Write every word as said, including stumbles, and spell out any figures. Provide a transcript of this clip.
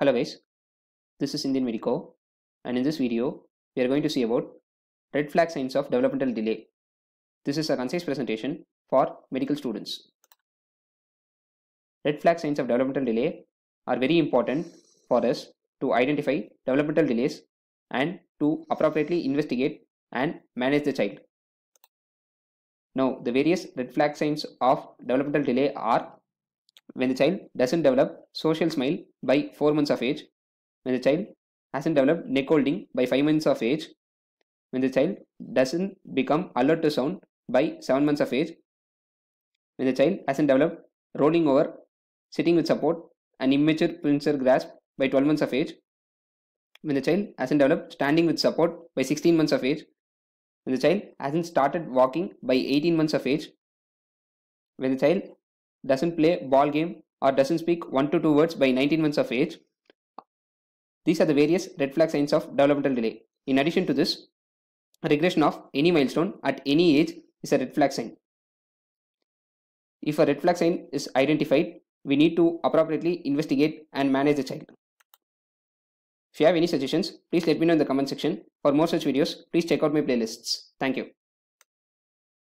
Hello guys, this is Indian Medico, and in this video we are going to see about red flag signs of developmental delay. This is a concise presentation for medical students. Red flag signs of developmental delay are very important for us to identify developmental delays and to appropriately investigate and manage the child. Now, the various red flag signs of developmental delay are: when the child doesn't develop social smile by four months of age, when the child hasn't developed neck holding by five months of age, when the child doesn't become alert to sound by seven months of age, when the child hasn't developed rolling over, sitting with support and immature pincer grasp by twelve months of age, when the child hasn't developed standing with support by sixteen months of age, when the child hasn't started walking by eighteen months of age, when the child doesn't play ball game or doesn't speak one to two words by nineteen months of age. These are the various red flag signs of developmental delay. In addition to this, regression of any milestone at any age is a red flag sign. If a red flag sign is identified, we need to appropriately investigate and manage the child. If you have any suggestions, please let me know in the comment section. For more such videos, please check out my playlists. Thank you.